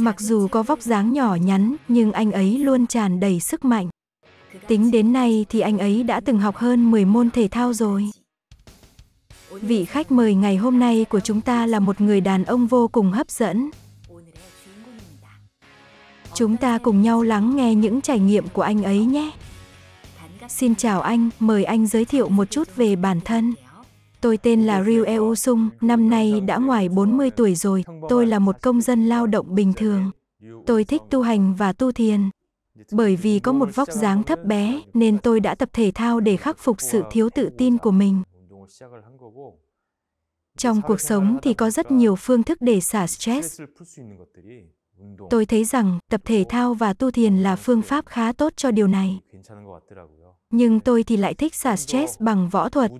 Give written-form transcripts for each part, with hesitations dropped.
Mặc dù có vóc dáng nhỏ nhắn, nhưng anh ấy luôn tràn đầy sức mạnh. Tính đến nay thì anh ấy đã từng học hơn 10 môn thể thao rồi. Vị khách mời ngày hôm nay của chúng ta là một người đàn ông vô cùng hấp dẫn. Chúng ta cùng nhau lắng nghe những trải nghiệm của anh ấy nhé. Xin chào anh, mời anh giới thiệu một chút về bản thân. Tôi tên là Ryu Eusung, năm nay đã ngoài 40 tuổi rồi. Tôi là một công dân lao động bình thường. Tôi thích tu hành và tu thiền. Bởi vì có một vóc dáng thấp bé, nên tôi đã tập thể thao để khắc phục sự thiếu tự tin của mình. Trong cuộc sống thì có rất nhiều phương thức để xả stress. Tôi thấy rằng tập thể thao và tu thiền là phương pháp khá tốt cho điều này. Nhưng tôi thì lại thích xả stress bằng võ thuật.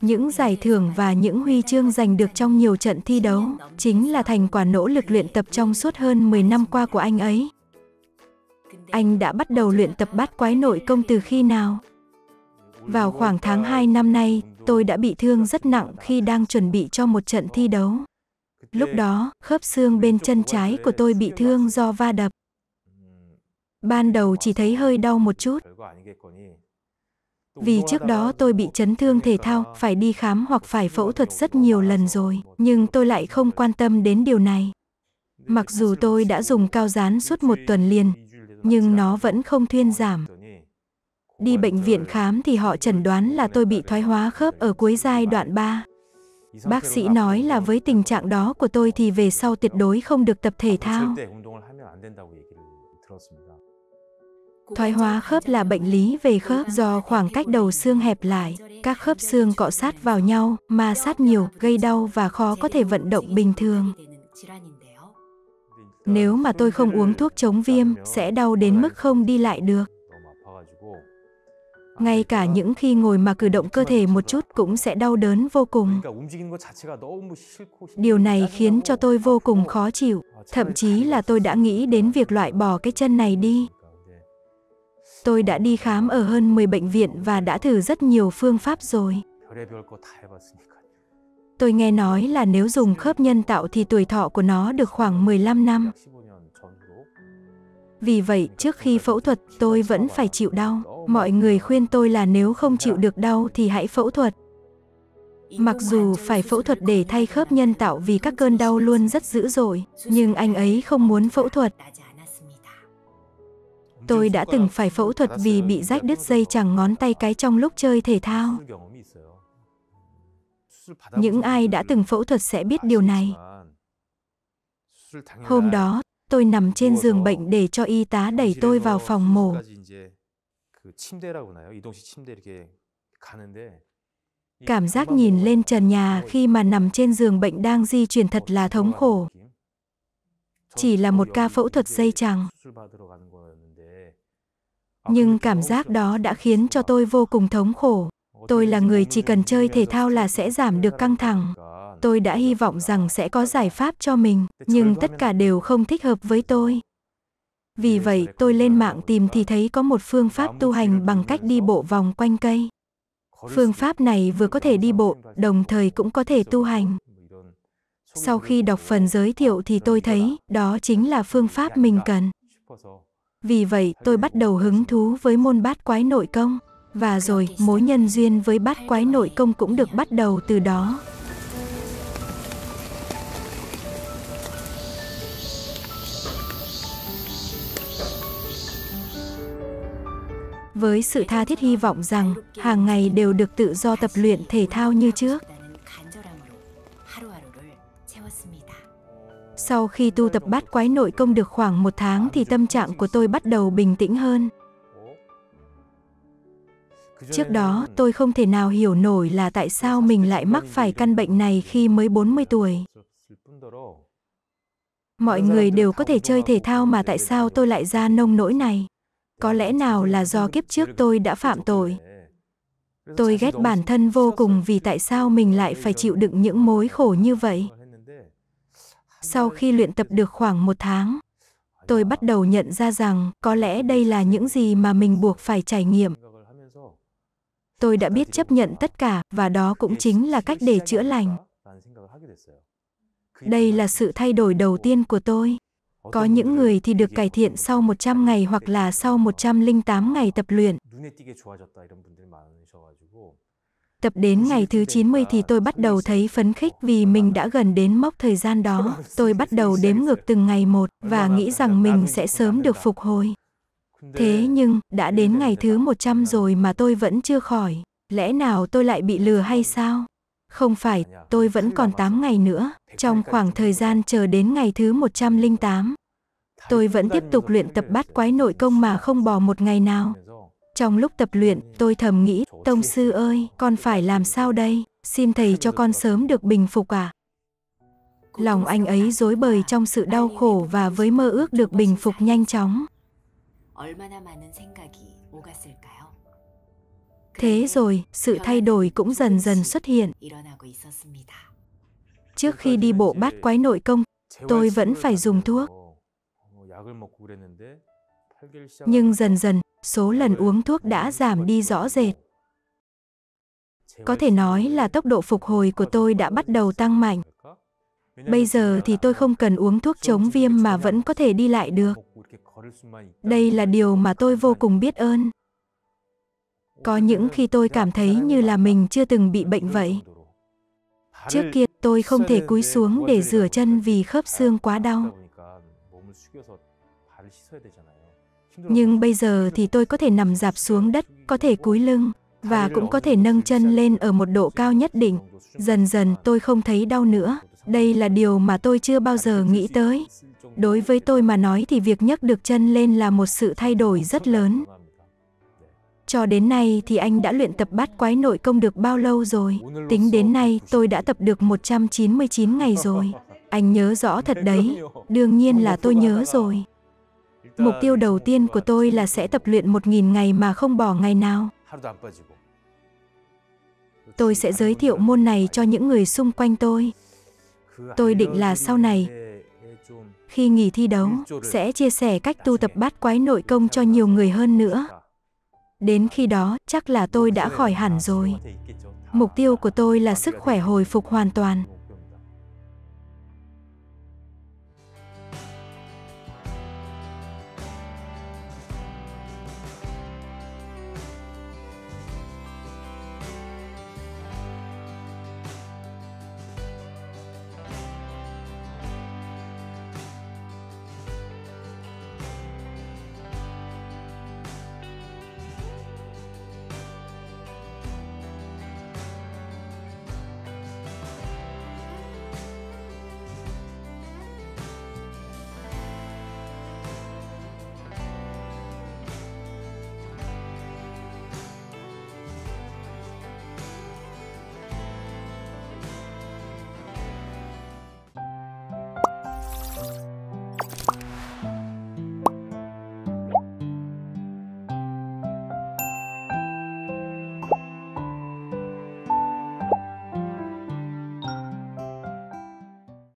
Những giải thưởng và những huy chương giành được trong nhiều trận thi đấu chính là thành quả nỗ lực luyện tập trong suốt hơn 10 năm qua của anh ấy. Anh đã bắt đầu luyện tập bát quái nội công từ khi nào? Vào khoảng tháng 2 năm nay, tôi đã bị thương rất nặng khi đang chuẩn bị cho một trận thi đấu. Lúc đó, khớp xương bên chân trái của tôi bị thương do va đập. Ban đầu chỉ thấy hơi đau một chút. Vì trước đó tôi bị chấn thương thể thao, phải đi khám hoặc phải phẫu thuật rất nhiều lần rồi, nhưng tôi lại không quan tâm đến điều này. Mặc dù tôi đã dùng cao dán suốt một tuần liền, nhưng nó vẫn không thuyên giảm. Đi bệnh viện khám thì họ chẩn đoán là tôi bị thoái hóa khớp ở cuối giai đoạn 3. Bác sĩ nói là với tình trạng đó của tôi thì về sau tuyệt đối không được tập thể thao. Thoái hóa khớp là bệnh lý về khớp do khoảng cách đầu xương hẹp lại, các khớp xương cọ sát vào nhau, ma sát nhiều, gây đau và khó có thể vận động bình thường. Nếu mà tôi không uống thuốc chống viêm, sẽ đau đến mức không đi lại được. Ngay cả những khi ngồi mà cử động cơ thể một chút cũng sẽ đau đớn vô cùng. Điều này khiến cho tôi vô cùng khó chịu, thậm chí là tôi đã nghĩ đến việc loại bỏ cái chân này đi. Tôi đã đi khám ở hơn 10 bệnh viện và đã thử rất nhiều phương pháp rồi. Tôi nghe nói là nếu dùng khớp nhân tạo thì tuổi thọ của nó được khoảng 15 năm. Vì vậy, trước khi phẫu thuật, tôi vẫn phải chịu đau. Mọi người khuyên tôi là nếu không chịu được đau thì hãy phẫu thuật. Mặc dù phải phẫu thuật để thay khớp nhân tạo vì các cơn đau luôn rất dữ dội, nhưng anh ấy không muốn phẫu thuật. Tôi đã từng phải phẫu thuật vì bị rách đứt dây chằng ngón tay cái trong lúc chơi thể thao. Những ai đã từng phẫu thuật sẽ biết điều này. Hôm đó, tôi nằm trên giường bệnh để cho y tá đẩy tôi vào phòng mổ. Cảm giác nhìn lên trần nhà khi mà nằm trên giường bệnh đang di chuyển thật là thống khổ. Chỉ là một ca phẫu thuật dây chằng. Nhưng cảm giác đó đã khiến cho tôi vô cùng thống khổ. Tôi là người chỉ cần chơi thể thao là sẽ giảm được căng thẳng. Tôi đã hy vọng rằng sẽ có giải pháp cho mình, nhưng tất cả đều không thích hợp với tôi. Vì vậy, tôi lên mạng tìm thì thấy có một phương pháp tu hành bằng cách đi bộ vòng quanh cây. Phương pháp này vừa có thể đi bộ, đồng thời cũng có thể tu hành. Sau khi đọc phần giới thiệu thì tôi thấy đó chính là phương pháp mình cần. Vì vậy, tôi bắt đầu hứng thú với môn bát quái nội công. Và rồi, mối nhân duyên với bát quái nội công cũng được bắt đầu từ đó. Với sự tha thiết hy vọng rằng, hàng ngày đều được tự do tập luyện thể thao như trước. Sau khi tu tập bát quái nội công được khoảng một tháng thì tâm trạng của tôi bắt đầu bình tĩnh hơn. Trước đó, tôi không thể nào hiểu nổi là tại sao mình lại mắc phải căn bệnh này khi mới 40 tuổi. Mọi người đều có thể chơi thể thao mà tại sao tôi lại ra nông nỗi này? Có lẽ nào là do kiếp trước tôi đã phạm tội? Tôi ghét bản thân vô cùng vì tại sao mình lại phải chịu đựng những mối khổ như vậy? Sau khi luyện tập được khoảng một tháng, tôi bắt đầu nhận ra rằng có lẽ đây là những gì mà mình buộc phải trải nghiệm. Tôi đã biết chấp nhận tất cả và đó cũng chính là cách để chữa lành. Đây là sự thay đổi đầu tiên của tôi. Có những người thì được cải thiện sau 100 ngày hoặc là sau 108 ngày tập luyện. Tập đến ngày thứ 90 thì tôi bắt đầu thấy phấn khích vì mình đã gần đến mốc thời gian đó. Tôi bắt đầu đếm ngược từng ngày một và nghĩ rằng mình sẽ sớm được phục hồi. Thế nhưng, đã đến ngày thứ 100 rồi mà tôi vẫn chưa khỏi. Lẽ nào tôi lại bị lừa hay sao? Không phải, tôi vẫn còn 8 ngày nữa. Trong khoảng thời gian chờ đến ngày thứ 108, tôi vẫn tiếp tục luyện tập bát quái nội công mà không bỏ một ngày nào. Trong lúc tập luyện, tôi thầm nghĩ, tông sư ơi, con phải làm sao đây? Xin thầy cho con sớm được bình phục à? Lòng anh ấy rối bời trong sự đau khổ và với mơ ước được bình phục nhanh chóng. Thế rồi, sự thay đổi cũng dần dần xuất hiện. Trước khi đi bộ bát quái nội công, tôi vẫn phải dùng thuốc. Nhưng dần dần, số lần uống thuốc đã giảm đi rõ rệt. Có thể nói là tốc độ phục hồi của tôi đã bắt đầu tăng mạnh. Bây giờ thì tôi không cần uống thuốc chống viêm mà vẫn có thể đi lại được. Đây là điều mà tôi vô cùng biết ơn. Có những khi tôi cảm thấy như là mình chưa từng bị bệnh vậy. Trước kia tôi không thể cúi xuống để rửa chân vì khớp xương quá đau. Nhưng bây giờ thì tôi có thể nằm dạp xuống đất, có thể cúi lưng và cũng có thể nâng chân lên ở một độ cao nhất định. Dần dần tôi không thấy đau nữa. Đây là điều mà tôi chưa bao giờ nghĩ tới. Đối với tôi mà nói thì việc nhấc được chân lên là một sự thay đổi rất lớn. Cho đến nay thì anh đã luyện tập bát quái nội công được bao lâu rồi? Tính đến nay tôi đã tập được 199 ngày rồi. Anh nhớ rõ thật đấy. Đương nhiên là tôi nhớ rồi. Mục tiêu đầu tiên của tôi là sẽ tập luyện 1.000 ngày mà không bỏ ngày nào. Tôi sẽ giới thiệu môn này cho những người xung quanh tôi. Tôi định là sau này, khi nghỉ thi đấu, sẽ chia sẻ cách tu tập bát quái nội công cho nhiều người hơn nữa. Đến khi đó, chắc là tôi đã khỏi hẳn rồi. Mục tiêu của tôi là sức khỏe hồi phục hoàn toàn.